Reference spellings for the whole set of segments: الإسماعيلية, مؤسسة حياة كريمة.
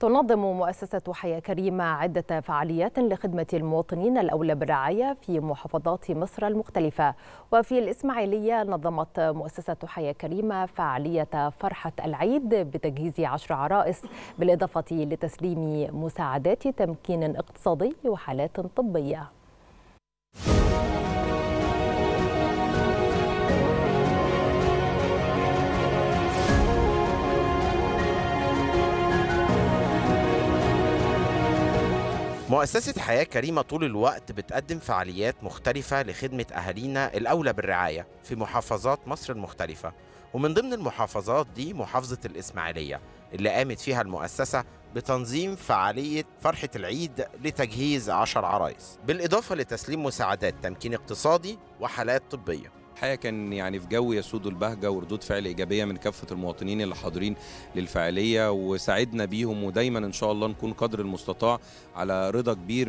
تنظم مؤسسة حياة كريمة عدة فعاليات لخدمة المواطنين الأولى بالرعاية في محافظات مصر المختلفة. وفي الإسماعيلية نظمت مؤسسة حياة كريمة فعالية فرحة العيد بتجهيز 10 عرائس، بالإضافة لتسليم مساعدات تمكين اقتصادي وحالات طبية. مؤسسة حياة كريمة طول الوقت بتقدم فعاليات مختلفة لخدمة أهالينا الأولى بالرعاية في محافظات مصر المختلفة، ومن ضمن المحافظات دي محافظة الإسماعيلية اللي قامت فيها المؤسسة بتنظيم فعالية فرحة العيد لتجهيز 10 عرايس، بالإضافة لتسليم مساعدات تمكين اقتصادي وحالات طبية. الحقيقة كان في جو يسود البهجة وردود فعل إيجابية من كافة المواطنين اللي حاضرين للفعالية، وساعدنا بيهم، ودايما إن شاء الله نكون قدر المستطاع على رضا كبير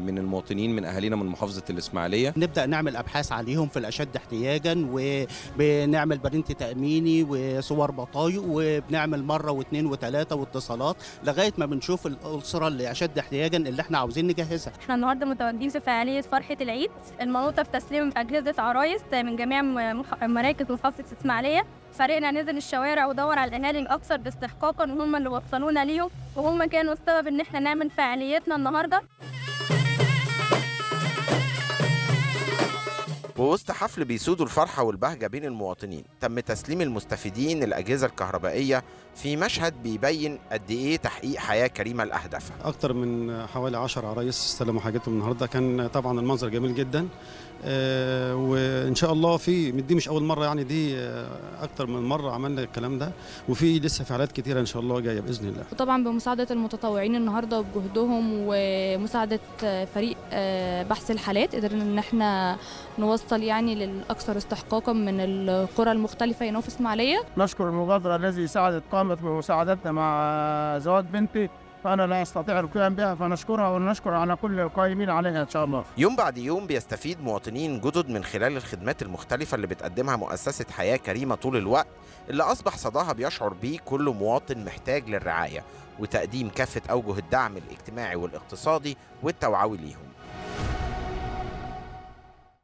من المواطنين من أهالينا من محافظة الإسماعيلية. نبدأ نعمل أبحاث عليهم في الأشد احتياجا، وبنعمل برنت تأميني وصور بطايق، وبنعمل مرة واثنين وثلاثة واتصالات لغاية ما بنشوف الأسرة اللي أشد احتياجا اللي احنا عاوزين نجهزها. احنا النهارده متواجدين في فعالية فرحة العيد المنوطة في تسليم أجهزة عرايس من جميع مراكز محافظة الإسماعيلية. فريقنا نزل الشوارع ودور على الأهالي الأكثر باستحقاقا، وهم اللي وصلونا ليهم، وهم كانوا السبب إن احنا نعمل فعاليتنا النهارده. ووسط حفل بيسودوا الفرحة والبهجة بين المواطنين، تم تسليم المستفيدين الأجهزة الكهربائية في مشهد بيبين قد إيه تحقيق حياة كريمة لأهدافها. أكتر من حوالي 10 عرايس استلموا حاجتهم النهارده، كان طبعا المنظر جميل جدا، وإن شاء الله دي مش أول مرة، دي أكتر من مرة عملنا الكلام ده، وفي لسه فعاليات كتيرة إن شاء الله جاية بإذن الله. وطبعا بمساعدة المتطوعين النهارده وبجهدهم ومساعدة فريق بحث الحالات، قدرنا إن احنا نوصل للأكثر استحقاقا من القرى المختلفة هنا في الإسماعيلية. نشكر المبادرة التي ساعدت قامت بمساعدتنا مع زواج بنتي، فأنا لا أستطيع القيام بها، فنشكرها ونشكر على كل القائمين عليها إن شاء الله. يوم بعد يوم بيستفيد مواطنين جدد من خلال الخدمات المختلفة اللي بتقدمها مؤسسة حياة كريمة طول الوقت، اللي أصبح صداها بيشعر بيه كل مواطن محتاج للرعاية وتقديم كافة أوجه الدعم الاجتماعي والاقتصادي والتوعوي ليهم.